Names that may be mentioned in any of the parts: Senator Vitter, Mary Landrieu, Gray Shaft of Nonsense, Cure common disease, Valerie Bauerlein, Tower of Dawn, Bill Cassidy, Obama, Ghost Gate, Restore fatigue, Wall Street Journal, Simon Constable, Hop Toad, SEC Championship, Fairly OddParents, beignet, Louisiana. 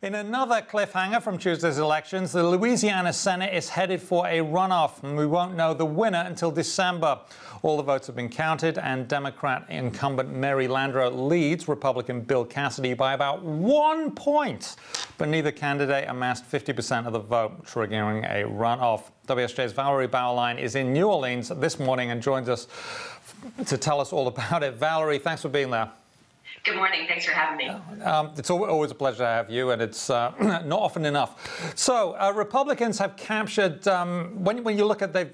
In another cliffhanger from Tuesday's elections, the Louisiana Senate is headed for a runoff, and we won't know the winner until December. All the votes have been counted, and Democrat incumbent Mary Landrieu leads Republican Bill Cassidy by about 1 point. But neither candidate amassed 50% of the vote, triggering a runoff. WSJ's Valerie Bauerlein is in New Orleans this morning and joins us to tell us all about it. Valerie, thanks for being there. Good morning. Thanks for having me. It's always a pleasure to have you, and it's not often enough. So Republicans have captured, when you look at they've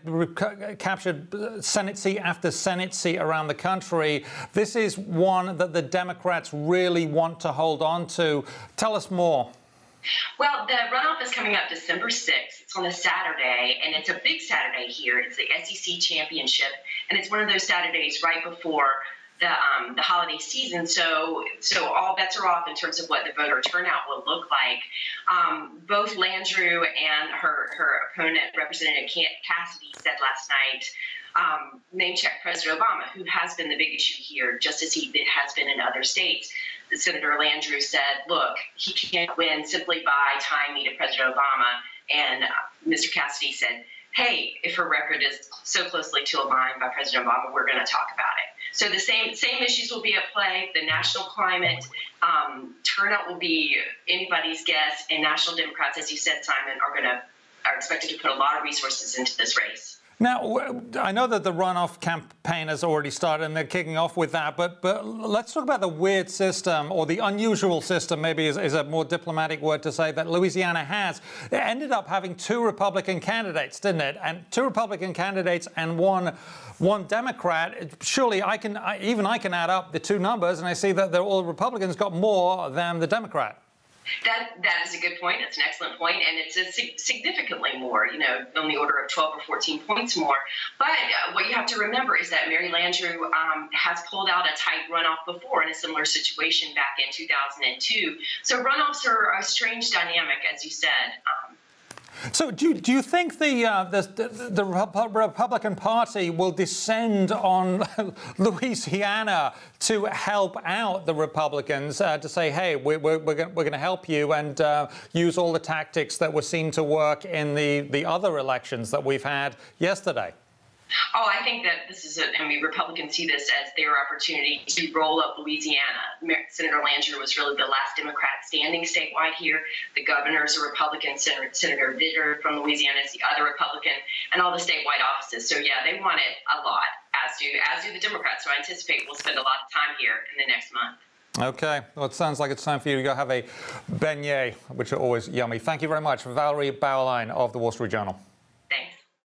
captured Senate seat after Senate seat around the country, this is one that the Democrats really want to hold on to. Tell us more. Well, the runoff is coming up December 6th. It's on a Saturday, and it's a big Saturday here. It's the SEC Championship, and it's one of those Saturdays right before the holiday season, so all bets are off in terms of what the voter turnout will look like. Both Landrieu and her opponent, Representative Cassidy, said last night, name-checked President Obama, who has been the big issue here, just as he has been in other states. Senator Landrieu said, look, he can't win simply by tying me to President Obama, and Mr. Cassidy said, hey, if her record is so closely to aligned by President Obama, we're going to talk about it. So the same issues will be at play. The national climate, turnout will be anybody's guess, and national Democrats, as you said, Simon, are expected to put a lot of resources into this race. Now, I know that the runoff campaign has already started, and they're kicking off with that, but let's talk about the weird system, or the unusual system, maybe is a more diplomatic word to say, that Louisiana has. It ended up having two Republican candidates, didn't it? And two Republican candidates and one Democrat. Surely I can add up the two numbers, and I see that all the Republicans got more than the Democrat. That is a good point. That's an excellent point, and it's significantly more, you know, on the order of 12 or 14 points more. But what you have to remember is that Mary Landrieu has pulled out a tight runoff before in a similar situation back in 2002. So runoffs are a strange dynamic, as you said. So do you think the Republican Party will descend on Louisiana to help out the Republicans, to say, hey, we're going to help you, and use all the tactics that were seen to work in the other elections that we've had yesterday? Oh, I think that this is Republicans see this as their opportunity to roll up Louisiana. Senator Landrieu was really the last Democrat standing statewide here. The governor is a Republican. Senator Vitter from Louisiana is the other Republican, and all the statewide offices. So, yeah, they want it a lot, as do the Democrats. So I anticipate we'll spend a lot of time here in the next month. OK. Well, it sounds like it's time for you to go have a beignet, which are always yummy. Thank you very much. Valerie Bauerlein of The Wall Street Journal.